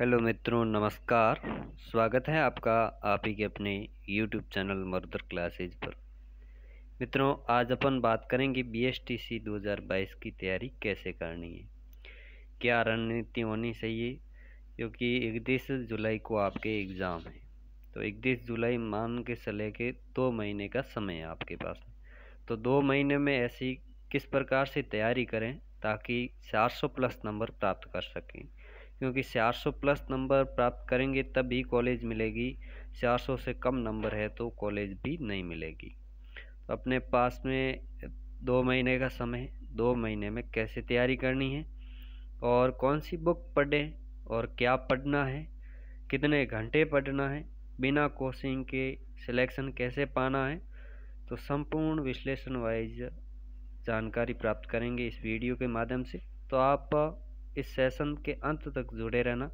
Hello मित्रों नमस्कार, स्वागत है आपका आप ही के अपने यूट्यूब चैनल मरुधर क्लासेज पर। मित्रों आज अपन बात करेंगे बीएसटीसी 2022 की तैयारी कैसे करनी है, क्या रणनीति होनी चाहिए, क्योंकि 31 जुलाई को आपके एग्ज़ाम है। तो 31 जुलाई मान के चले के 2 महीने का समय है आपके पास। तो 2 महीने में ऐसी किस प्रकार से तैयारी करें ताकि 400 प्लस नंबर प्राप्त कर सकें, क्योंकि 400 प्लस नंबर प्राप्त करेंगे तभी कॉलेज मिलेगी। 400 से कम नंबर है तो कॉलेज भी नहीं मिलेगी। तो अपने पास में 2 महीने का समय, 2 महीने में कैसे तैयारी करनी है और कौन सी बुक पढ़ें और क्या पढ़ना है, कितने घंटे पढ़ना है, बिना कोचिंग के सिलेक्शन कैसे पाना है, तो संपूर्ण विश्लेषण वाइज जानकारी प्राप्त करेंगे इस वीडियो के माध्यम से। तो आप इस सेशन के अंत तक जुड़े रहना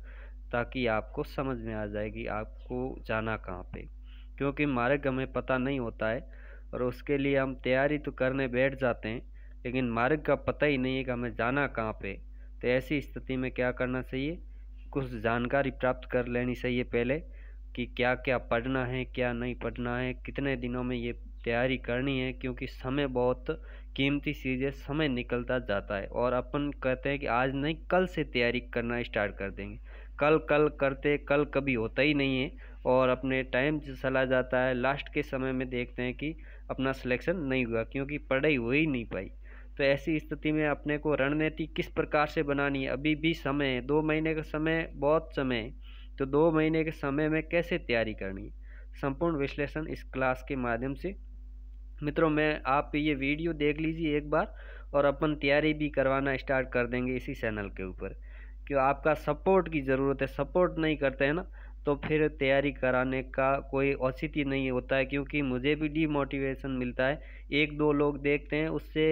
ताकि आपको समझ में आ जाएगी आपको जाना कहाँ पे, क्योंकि मार्ग हमें पता नहीं होता है और उसके लिए हम तैयारी तो करने बैठ जाते हैं लेकिन मार्ग का पता ही नहीं है कि हमें जाना कहाँ पे। तो ऐसी स्थिति में क्या करना चाहिए, कुछ जानकारी प्राप्त कर लेनी चाहिए पहले कि क्या क्या पढ़ना है, क्या नहीं पढ़ना है, कितने दिनों में ये तैयारी करनी है, क्योंकि समय बहुत कीमती चीज़ है, समय निकलता जाता है। और अपन कहते हैं कि आज नहीं कल से तैयारी करना स्टार्ट कर देंगे, कल करते कल कभी होता ही नहीं है और अपने टाइम चला जाता है। लास्ट के समय में देखते हैं कि अपना सिलेक्शन नहीं हुआ क्योंकि पढ़ाई हो ही नहीं पाई। तो ऐसी स्थिति में अपने को रणनीति किस प्रकार से बनानी है, अभी भी समय है, 2 महीने का समय बहुत समय है। तो 2 महीने के समय में कैसे तैयारी करनी है, संपूर्ण विश्लेषण इस क्लास के माध्यम से। मित्रों मैं आप ये वीडियो देख लीजिए एक बार और अपन तैयारी भी करवाना स्टार्ट कर देंगे इसी चैनल के ऊपर, क्यों आपका सपोर्ट की ज़रूरत है। सपोर्ट नहीं करते हैं ना तो फिर तैयारी कराने का कोई औचित्य नहीं होता है, क्योंकि मुझे भी डीमोटिवेशन मिलता है। 1-2 लोग देखते हैं उससे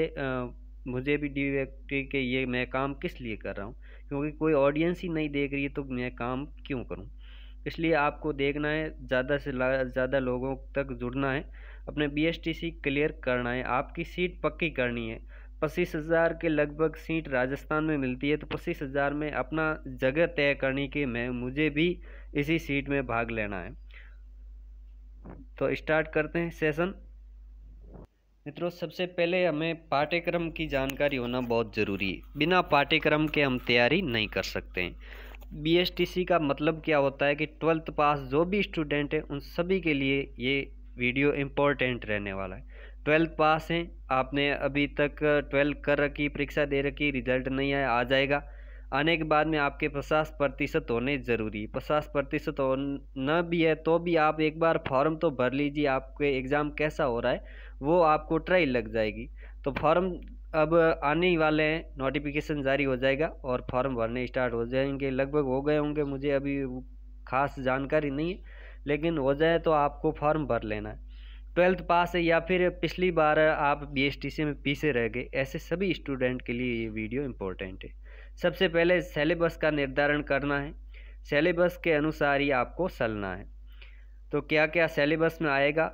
मुझे भी डीमोटिवेशन के ये मैं काम किस लिए कर रहा हूँ, क्योंकि कोई ऑडियंस ही नहीं देख रही है तो मैं काम क्यों करूँ। इसलिए आपको देखना है, ज़्यादा से ज़्यादा लोगों तक जुड़ना है, अपने बीएसटीसी क्लियर करना है, आपकी सीट पक्की करनी है। 25,000 के लगभग सीट राजस्थान में मिलती है, तो 25,000 में अपना जगह तय करनी कि मैं मुझे भी इसी सीट में भाग लेना है। तो स्टार्ट करते हैं सेशन। मित्रों सबसे पहले हमें पाठ्यक्रम की जानकारी होना बहुत ज़रूरी है, बिना पाठ्यक्रम के हम तैयारी नहीं कर सकते हैं। बीएसटीसी का मतलब क्या होता है कि 12th पास जो भी स्टूडेंट हैं उन सभी के लिए ये वीडियो इम्पोर्टेंट रहने वाला है। 12th पास हैं, आपने अभी तक 12th कर रखी, परीक्षा दे रखी, रिजल्ट नहीं आया, आ जाएगा। आने के बाद में आपके 50% होने ज़रूरी है। 50% न भी है तो भी आप एक बार फॉर्म तो भर लीजिए, आपके एग्ज़ाम कैसा हो रहा है वो आपको ट्राई लग जाएगी। तो फॉर्म अब आने ही वाले हैं, नोटिफिकेशन जारी हो जाएगा और फॉर्म भरने स्टार्ट हो जाएंगे, लगभग हो गए होंगे, मुझे अभी खास जानकारी नहीं है लेकिन हो जाए तो आपको फॉर्म भर लेना है। 12th पास है या फिर पिछली बार आप बीएसटीसी में पीछे रह गए, ऐसे सभी स्टूडेंट के लिए ये वीडियो इम्पोर्टेंट है। सबसे पहले सिलेबस का निर्धारण करना है, सिलेबस के अनुसार ही आपको चलना है। तो क्या क्या सिलेबस में आएगा,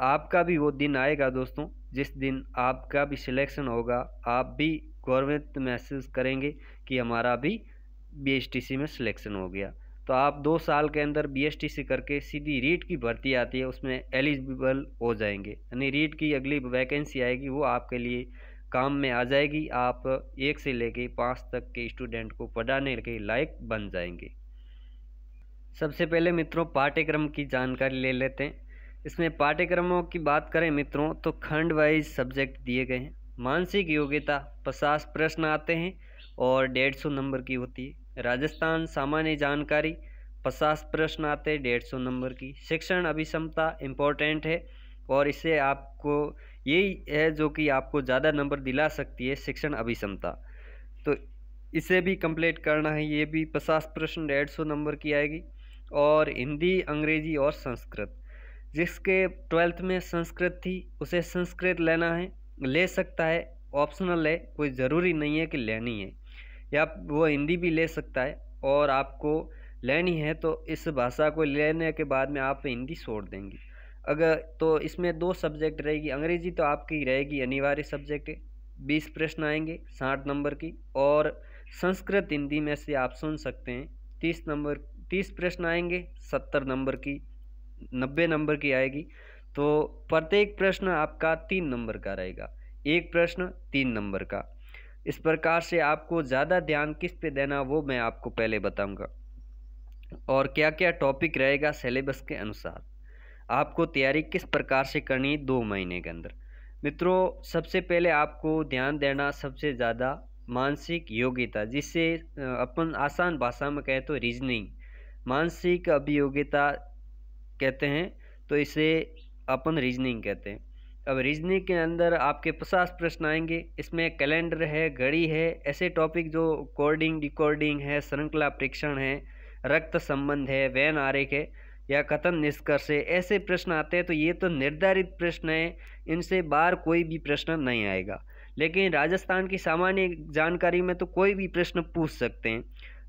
आपका भी वो दिन आएगा दोस्तों जिस दिन आपका भी सिलेक्शन होगा, आप भी गौरवान्वित महसूस करेंगे कि हमारा भी बीएसटीसी में सिलेक्शन हो गया। तो आप 2 साल के अंदर बीएसटीसी करके सीधी रीट की भर्ती आती है उसमें एलिजिबल हो जाएंगे, यानी रीट की अगली वैकेंसी आएगी वो आपके लिए काम में आ जाएगी। आप 1 से लेके 5 तक के स्टूडेंट को पढ़ाने के लायक बन जाएंगे। सबसे पहले मित्रों पाठ्यक्रम की जानकारी ले लेते हैं। इसमें पाठ्यक्रमों की बात करें मित्रों तो खंड वाइज सब्जेक्ट दिए गए हैं। मानसिक योग्यता 50 प्रश्न आते हैं और 150 नंबर की होती है। राजस्थान सामान्य जानकारी 50 प्रश्न आते हैं, 150 नंबर की। शिक्षण अभिसमता इम्पोर्टेंट है और इससे आपको यही है जो कि आपको ज़्यादा नंबर दिला सकती है, शिक्षण अभिसमता। तो इसे भी कंप्लीट करना है, ये भी 50 प्रश्न 150 नंबर की आएगी। और हिंदी, अंग्रेजी और संस्कृत, जिसके 12th में संस्कृत थी उसे संस्कृत लेना है, ले सकता है, ऑप्शनल है, कोई ज़रूरी नहीं है कि लेनी है, या वो हिंदी भी ले सकता है। और आपको लेनी है तो इस भाषा को लेने के बाद में आप हिंदी छोड़ देंगे अगर, तो इसमें 2 सब्जेक्ट रहेगी। अंग्रेजी तो आपकी रहेगी, अनिवार्य सब्जेक्ट है, 20 प्रश्न आएंगे 60 नंबर की। और संस्कृत हिंदी में से आप सुन सकते हैं 30 प्रश्न आएंगे, 70 नंबर की 90 नंबर की आएगी। तो प्रत्येक प्रश्न आपका 3 नंबर का रहेगा, एक प्रश्न 3 नंबर का। इस प्रकार से आपको ज़्यादा ध्यान किस पे देना वो मैं आपको पहले बताऊंगा, और क्या क्या टॉपिक रहेगा सिलेबस के अनुसार आपको तैयारी किस प्रकार से करनी है 2 महीने के अंदर। मित्रों, सबसे पहले आपको ध्यान देना सबसे ज़्यादा मानसिक योग्यता, जिसे अपन आसान भाषा में कहें तो रीजनिंग, मानसिक अभियोग्यता कहते हैं, तो इसे अपन रीजनिंग कहते हैं। अब रीजनिंग के अंदर आपके 50 प्रश्न आएंगे। इसमें कैलेंडर है, घड़ी है, ऐसे टॉपिक जो कोडिंग डिकोडिंग है, श्रृंखला परीक्षण है, रक्त संबंध है, वैन आरेख है या कथन निष्कर्ष है, ऐसे प्रश्न आते हैं। तो ये तो निर्धारित प्रश्न हैं, इनसे बाहर कोई भी प्रश्न नहीं आएगा। लेकिन राजस्थान की सामान्य जानकारी में तो कोई भी प्रश्न पूछ सकते हैं।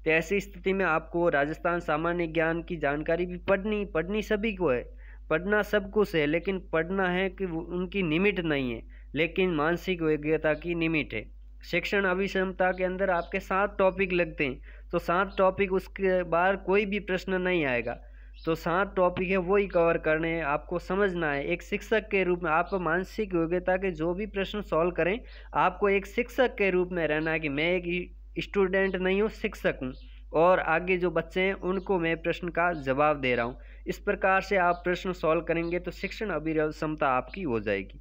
तो ऐसी स्थिति में आपको राजस्थान सामान्य ज्ञान की जानकारी भी पढ़नी सभी को है, पढ़ना सब कुछ है, लेकिन पढ़ना है कि उनकी लिमिट नहीं है, लेकिन मानसिक योग्यता की लिमिट है। शिक्षण अभिक्षमता के अंदर आपके 7 टॉपिक लगते हैं, तो 7 टॉपिक उसके बाहर कोई भी प्रश्न नहीं आएगा। तो 7 टॉपिक है, वही कवर करने हैं, आपको समझना है। एक शिक्षक के रूप में आप मानसिक योग्यता के जो भी प्रश्न सॉल्व करें, आपको एक शिक्षक के रूप में रहना है कि मैं एक स्टूडेंट नहीं हूँ, शिक्षक हूँ, और आगे जो बच्चे हैं उनको मैं प्रश्न का जवाब दे रहा हूँ। इस प्रकार से आप प्रश्न सॉल्व करेंगे तो शिक्षण अभिक्षमता आपकी हो जाएगी।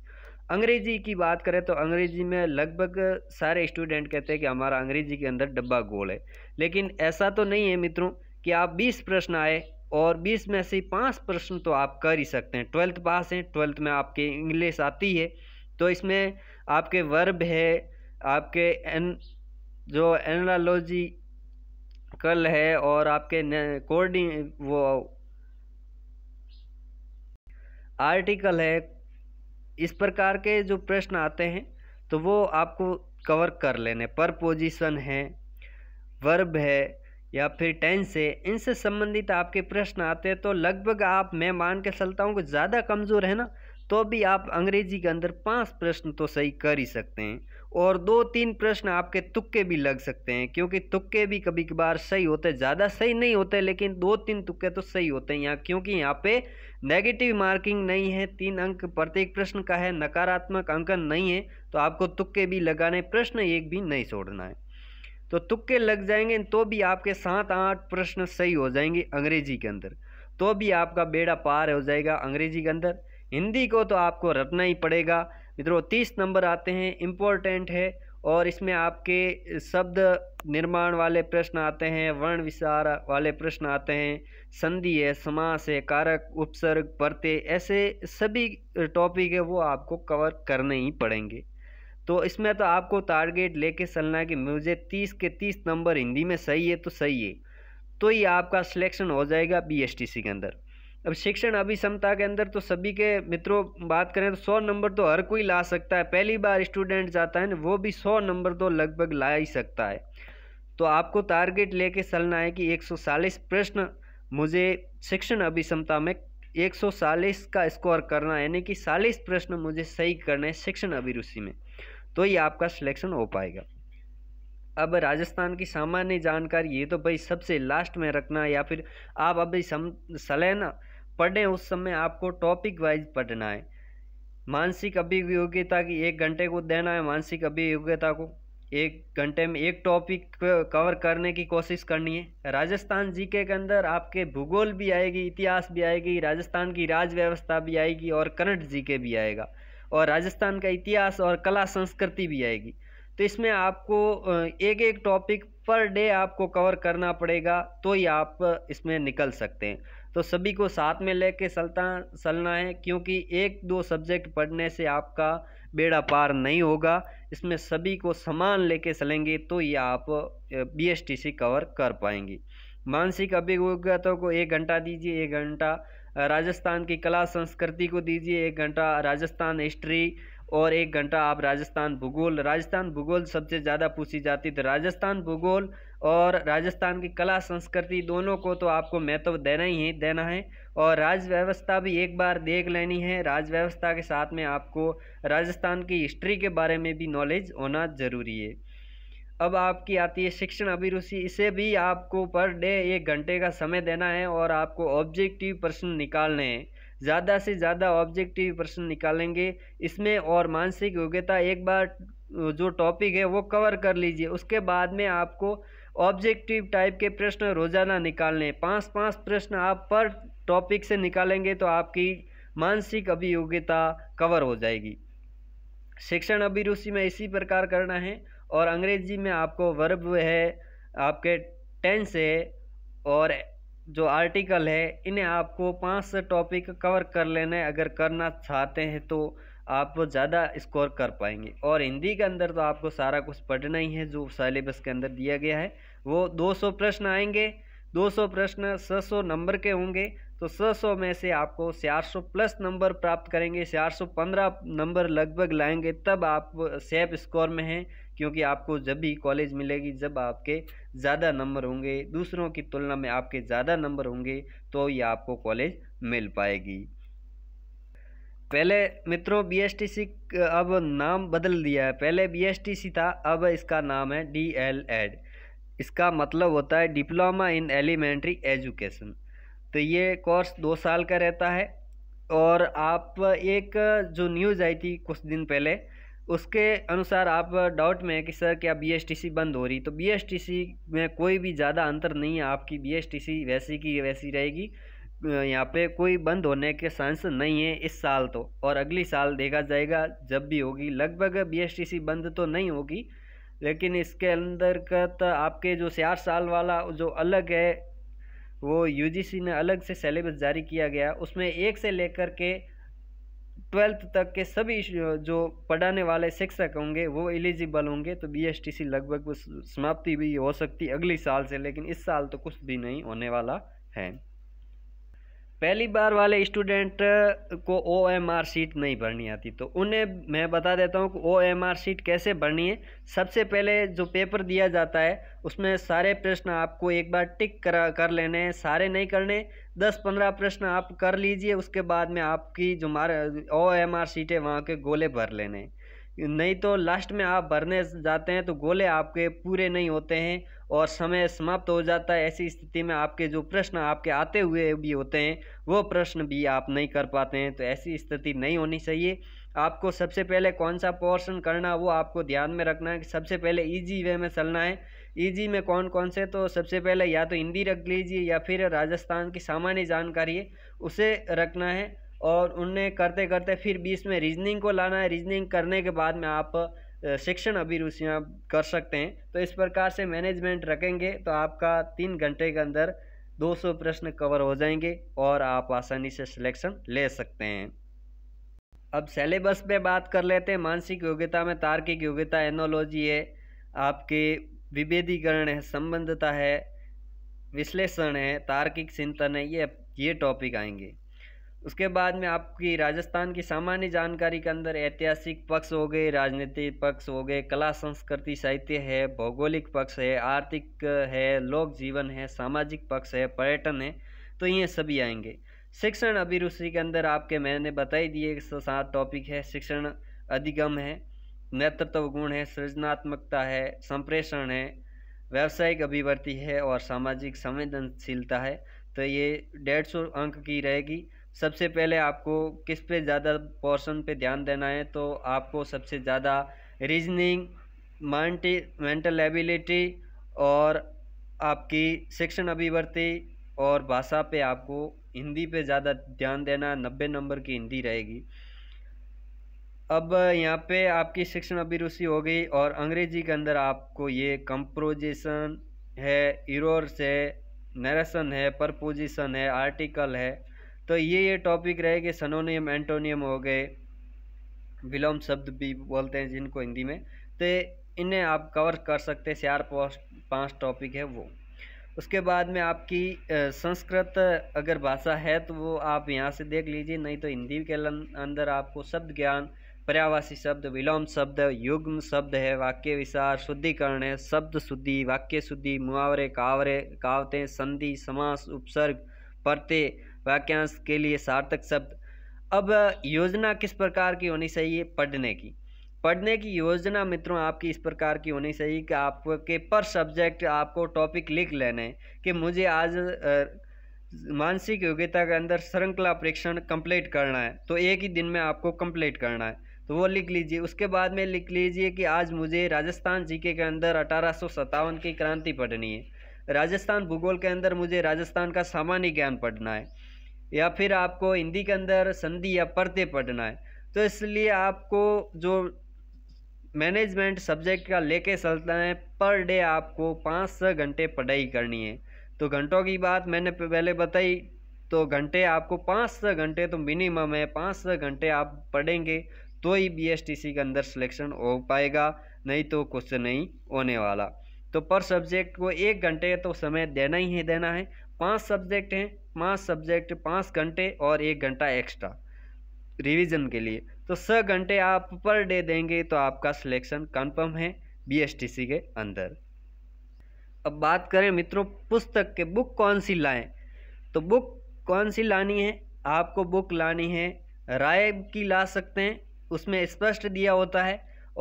अंग्रेजी की बात करें तो अंग्रेजी में लगभग सारे स्टूडेंट कहते हैं कि हमारा अंग्रेजी के अंदर डब्बा गोल है, लेकिन ऐसा तो नहीं है मित्रों कि आप 20 प्रश्न आए और 20 में से 5 प्रश्न तो आप कर ही सकते हैं। 12th पास हैं, 12th में आपके इंग्लिश आती है, तो इसमें आपके वर्ब है, आपके एनालॉजी कल है, और आपके कोडिंग वो आर्टिकल है। इस प्रकार के जो प्रश्न आते हैं तो वो आपको कवर कर लेने। परपोजिशन है, वर्ब है या फिर टेंस है, इनसे संबंधित आपके प्रश्न आते हैं। तो लगभग आप, मैं मान के चलता हूँ कि ज़्यादा कमज़ोर है ना, तो भी आप अंग्रेजी के अंदर 5 प्रश्न तो सही कर ही सकते हैं, और 2-3 प्रश्न आपके तुक्के भी लग सकते हैं, क्योंकि तुक्के भी कभी कभार सही होते, ज़्यादा सही नहीं होते, लेकिन 2-3 तुक्के तो सही होते हैं यहाँ, क्योंकि यहाँ पे नेगेटिव मार्किंग नहीं है, 3 अंक प्रत्येक प्रश्न का है, नकारात्मक अंकन नहीं है, तो आपको तुक्के भी लगाने, प्रश्न एक भी नहीं छोड़ना है। तो तुक्के लग जाएंगे तो भी आपके 7-8 प्रश्न सही हो जाएंगे अंग्रेजी के अंदर, तो भी आपका बेड़ा पार हो जाएगा अंग्रेजी के अंदर। हिंदी को तो आपको रटना ही पड़ेगा मित्रों, 30 नंबर आते हैं, इम्पोर्टेंट है, और इसमें आपके शब्द निर्माण वाले प्रश्न आते हैं, वर्ण विस्तार वाले प्रश्न आते हैं, संधि है, समास है, कारक, उपसर्ग, प्रत्यय, ऐसे सभी टॉपिक है वो आपको कवर करने ही पड़ेंगे। तो इसमें तो आपको टारगेट लेके चलना है कि मुझे 30 के 30 नंबर हिंदी में सही है तो सही है, तो ये आपका सिलेक्शन हो जाएगा BSTC के अंदर। अब शिक्षण अभिक्षमता के अंदर तो सभी के मित्रों बात करें तो 100 नंबर तो हर कोई ला सकता है, पहली बार स्टूडेंट जाता है ना, वो भी 100 नंबर तो लगभग ला ही सकता है। तो आपको टारगेट लेके चलना है कि 140 प्रश्न मुझे शिक्षण अभिक्षमता में 140 का स्कोर करना है, यानी कि 40 प्रश्न मुझे सही करने हैं शिक्षण अभिरुचि में, तो ये आपका सिलेक्शन हो पाएगा। अब राजस्थान की सामान्य जानकारी ये तो भाई सबसे लास्ट में रखना, या फिर आप अभी सलेना पढ़ें उस समय आपको टॉपिक वाइज पढ़ना है। मानसिक अभियोग्यता की 1 घंटे को देना है, मानसिक अभियोग्यता को 1 घंटे में 1 टॉपिक कवर करने की कोशिश करनी है। राजस्थान जीके के अंदर आपके भूगोल भी आएगी, इतिहास भी आएगी, राजस्थान की राज्य व्यवस्था भी आएगी, और करंट जीके भी आएगा, और राजस्थान का इतिहास और कला संस्कृति भी आएगी। तो इसमें आपको 1-1 टॉपिक पर डे आपको कवर करना पड़ेगा, तो ही आप इसमें निकल सकते हैं। तो सभी को साथ में लेके चलना है, क्योंकि 1-2 सब्जेक्ट पढ़ने से आपका बेड़ा पार नहीं होगा, इसमें सभी को समान लेके चलेंगे तो ये आप BSTC कवर कर पाएंगे। मानसिक अभियोग्यता को 1 घंटा दीजिए, 1 घंटा राजस्थान की कला संस्कृति को दीजिए, 1 घंटा राजस्थान हिस्ट्री, और 1 घंटा आप राजस्थान भूगोल। राजस्थान भूगोल सबसे ज़्यादा पूछी जाती थी, राजस्थान भूगोल और राजस्थान की कला संस्कृति दोनों को तो आपको महत्व देना ही है, देना है। और राज्य व्यवस्था भी एक बार देख लेनी है, राज्य व्यवस्था के साथ में आपको राजस्थान की हिस्ट्री के बारे में भी नॉलेज होना ज़रूरी है। अब आपकी आती है शिक्षण अभिरुचि, इसे भी आपको पर डे 1 घंटे का समय देना है और आपको ऑब्जेक्टिव प्रश्न निकालने हैं, ज़्यादा से ज़्यादा ऑब्जेक्टिव प्रश्न निकालेंगे इसमें। और मानसिक योग्यता, एक बार जो टॉपिक है वो कवर कर लीजिए, उसके बाद में आपको ऑब्जेक्टिव टाइप के प्रश्न रोज़ाना निकालने, 5-5 प्रश्न आप पर टॉपिक से निकालेंगे तो आपकी मानसिक अभियोग्यता कवर हो जाएगी। शिक्षण अभिरुचि में इसी प्रकार करना है। और अंग्रेजी में आपको वर्ब है, आपके टेंस है और जो आर्टिकल है, इन्हें आपको 5 टॉपिक कवर कर लेने, अगर करना चाहते हैं तो आप ज़्यादा स्कोर कर पाएंगे। और हिंदी के अंदर तो आपको सारा कुछ पढ़ना ही है जो सिलेबस के अंदर दिया गया है। वो 200 प्रश्न आएंगे, 200 प्रश्न 600 नंबर के होंगे, तो 600 में से आपको 400 प्लस नंबर प्राप्त करेंगे, 415 नंबर लगभग लाएंगे, तब आप सेफ स्कोर में हैं, क्योंकि आपको जब भी कॉलेज मिलेगी जब आपके ज़्यादा नंबर होंगे, दूसरों की तुलना में आपके ज़्यादा नंबर होंगे तो ये आपको कॉलेज मिल पाएगी। पहले मित्रों BSTC अब नाम बदल दिया है, पहले BSTC था, अब इसका नाम है DLLED। इसका मतलब होता है डिप्लोमा इन एलिमेंट्री एजुकेशन। तो ये कोर्स 2 साल का रहता है। और आप एक जो न्यूज़ आई थी कुछ दिन पहले, उसके अनुसार आप डाउट में है कि सर क्या BSTC बंद हो रही, तो BSTC में कोई भी ज़्यादा अंतर नहीं है, आपकी BSTC वैसी की वैसी रहेगी, यहाँ पे कोई बंद होने के चांस नहीं है इस साल तो। और अगली साल देखा जाएगा जब भी होगी, लगभग BSTC बंद तो नहीं होगी, लेकिन इसके अंदर का तो आपके जो 4 साल वाला जो अलग है, वो UGC ने अलग से सिलेबस जारी किया गया, उसमें 1 से लेकर के 12th तक के सभी जो पढ़ाने वाले शिक्षक होंगे वो एलिजिबल होंगे। तो BSTC लगभग समाप्ति भी हो सकती अगली साल से, लेकिन इस साल तो कुछ भी नहीं होने वाला है। पहली बार वाले स्टूडेंट को OMR सीट नहीं भरनी आती, तो उन्हें मैं बता देता हूँ कि OMR सीट कैसे भरनी है। सबसे पहले जो पेपर दिया जाता है उसमें सारे प्रश्न आपको एक बार टिक कर लेने हैं, सारे नहीं करने, 10-15 प्रश्न आप कर लीजिए, उसके बाद में आपकी जो OMR सीट है वहाँ के गोले भर लेने, नहीं तो लास्ट में आप भरने जाते हैं तो गोले आपके पूरे नहीं होते हैं और समय समाप्त हो जाता है। ऐसी स्थिति में आपके जो प्रश्न आपके आते हुए भी होते हैं वो प्रश्न भी आप नहीं कर पाते हैं, तो ऐसी स्थिति नहीं होनी चाहिए। आपको सबसे पहले कौन सा पोर्शन करना वो आपको ध्यान में रखना है कि सबसे पहले ईजी वे में चलना है। ईजी में कौन कौन से, तो सबसे पहले या तो हिंदी रख लीजिए या फिर राजस्थान की सामान्य जानकारी है उसे रखना है, और उन्हें करते करते फिर बीच में रीजनिंग को लाना है। रीजनिंग करने के बाद में आप शिक्षण अभिरुचियाँ कर सकते हैं। तो इस प्रकार से मैनेजमेंट रखेंगे तो आपका 3 घंटे के अंदर 200 प्रश्न कवर हो जाएंगे और आप आसानी से सिलेक्शन ले सकते हैं। अब सिलेबस पे बात कर लेते हैं। मानसिक योग्यता में तार्किक योग्यता, एनोलॉजी है, आपके विभेदीकरण है, संबंधता है, विश्लेषण है, तार्किक चिंतन है, ये टॉपिक आएंगे। उसके बाद में आपकी राजस्थान की सामान्य जानकारी के अंदर ऐतिहासिक पक्ष हो गए, राजनीतिक पक्ष हो गए, कला संस्कृति साहित्य है, भौगोलिक पक्ष है, आर्थिक है, लोक जीवन है, सामाजिक पक्ष है, पर्यटन है, तो ये सभी आएंगे। शिक्षण अभिरुचि के अंदर आपके मैंने बता ही दिए 7 टॉपिक है। शिक्षण अधिगम है, नेतृत्व गुण है, सृजनात्मकता है, संप्रेषण है, व्यावसायिक अभिवृत्ति है और सामाजिक संवेदनशीलता है। तो ये 150 अंक की रहेगी। सबसे पहले आपको किस पे ज़्यादा पोर्शन पे ध्यान देना है, तो आपको सबसे ज़्यादा रीजनिंग, मेंटल एबिलिटी और आपकी शिक्षण अभिवृत्ति और भाषा पे आपको हिंदी पे ज़्यादा ध्यान देना। 90 नंबर की हिंदी रहेगी। अब यहाँ पे आपकी शिक्षण अभिरुचि हो गई। और अंग्रेजी के अंदर आपको ये कंपोजिशन है, इरोर्स है, नरेशन है, परपोजिशन है, आर्टिकल है, तो ये टॉपिक रहेगा। सनोनियम एंटोनियम हो गए, विलोम शब्द भी बोलते हैं जिनको हिंदी में, तो इन्हें आप कवर कर सकते हैं। 4-5 टॉपिक है वो। उसके बाद में आपकी संस्कृत अगर भाषा है तो वो आप यहाँ से देख लीजिए, नहीं तो हिंदी के अंदर आपको शब्द ज्ञान, पर्यायवाची शब्द, विलोम शब्द, युग्म शब्द है, वाक्य विचार, शुद्धिकरण है, शब्द शुद्धि, वाक्य शुद्धि, मुहावरे, कहावतें, संधि, समास, उपसर्ग, प्रत्यय, वाक्यांश के लिए सार्थक शब्द। अब योजना किस प्रकार की होनी चाहिए पढ़ने की, पढ़ने की योजना मित्रों आपकी इस प्रकार की होनी चाहिए कि आपके पर सब्जेक्ट आपको टॉपिक लिख लेना है कि मुझे आज मानसिक योग्यता के अंदर श्रृंखला परीक्षण कंप्लीट करना है, तो एक ही दिन में आपको कंप्लीट करना है, तो वो लिख लीजिए। उसके बाद में लिख लीजिए कि आज मुझे राजस्थान जीके के अंदर 1857 की क्रांति पढ़नी है, राजस्थान भूगोल के अंदर मुझे राजस्थान का सामान्य ज्ञान पढ़ना है, या फिर आपको हिंदी के अंदर संधि या पर्दे पढ़ना है। तो इसलिए आपको जो मैनेजमेंट सब्जेक्ट का लेके चलता है पर डे आपको 5-6 घंटे पढ़ाई करनी है। तो घंटों की बात मैंने पहले बताई, तो घंटे आपको 5-6 घंटे तो मिनिमम है, 5-6 घंटे आप पढ़ेंगे तो ही बीएसटीसी के अंदर सिलेक्शन हो पाएगा, नहीं तो कुछ नहीं होने वाला। तो पर सब्जेक्ट को 1 घंटे तो समय देना ही देना है। 5 सब्जेक्ट हैं, 5 सब्जेक्ट 5 घंटे और 1 घंटा एक्स्ट्रा रिवीजन के लिए, तो 6 घंटे आप पर डे देंगे तो आपका सिलेक्शन कंफर्म है बीएसटीसी के अंदर। अब बात करें मित्रों पुस्तक के, बुक कौन सी लाएं, तो बुक कौन सी लानी है, आपको बुक लानी है राय की ला सकते हैं, उसमें स्पष्ट दिया होता है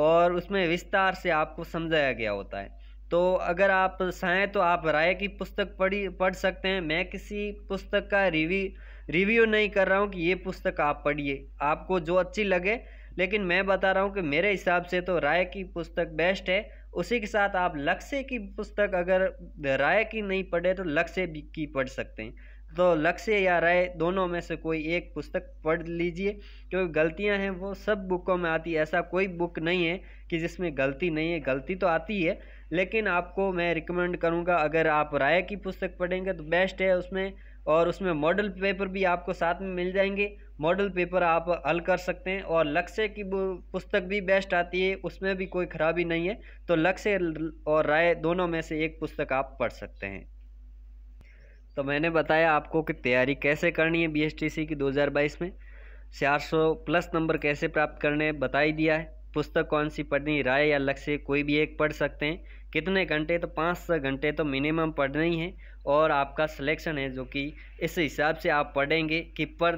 और उसमें विस्तार से आपको समझाया गया होता है। तो अगर आप चाहें तो आप राय की पुस्तक पढ़ सकते हैं। मैं किसी पुस्तक का रिव्यू नहीं कर रहा हूं कि ये पुस्तक आप पढ़िए, आपको जो अच्छी लगे, लेकिन मैं बता रहा हूं कि मेरे हिसाब से तो राय की पुस्तक बेस्ट है। उसी के साथ आप लक्ष्य की पुस्तक, अगर राय की नहीं पढ़े तो लक्ष्य की पढ़ सकते हैं, तो लक्ष्य या राय दोनों में से कोई एक पुस्तक पढ़ लीजिए, क्योंकि गलतियां हैं वो सब बुकों में आती है, ऐसा कोई बुक नहीं है कि जिसमें गलती नहीं है, गलती तो आती है। लेकिन आपको मैं रिकमेंड करूंगा अगर आप राय की पुस्तक पढ़ेंगे तो बेस्ट है उसमें, और उसमें मॉडल पेपर भी आपको साथ में मिल जाएंगे, मॉडल पेपर आप हल कर सकते हैं। और लक्ष्य की पुस्तक भी बेस्ट आती है, उसमें भी कोई खराबी नहीं है, तो लक्ष्य और राय दोनों में से एक पुस्तक आप पढ़ सकते हैं। तो मैंने बताया आपको कि तैयारी कैसे करनी है बीएसटीसी की 2022 में, 400 प्लस नंबर कैसे प्राप्त करने बता ही दिया है, पुस्तक कौन सी पढ़नी, राय या लक्ष्य कोई भी एक पढ़ सकते हैं, कितने घंटे, तो 5-6 घंटे तो मिनिमम पढ़ना ही है, और आपका सिलेक्शन है जो कि इस हिसाब से आप पढ़ेंगे कि पर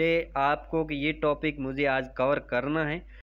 डे आपको कि ये टॉपिक मुझे आज कवर करना है,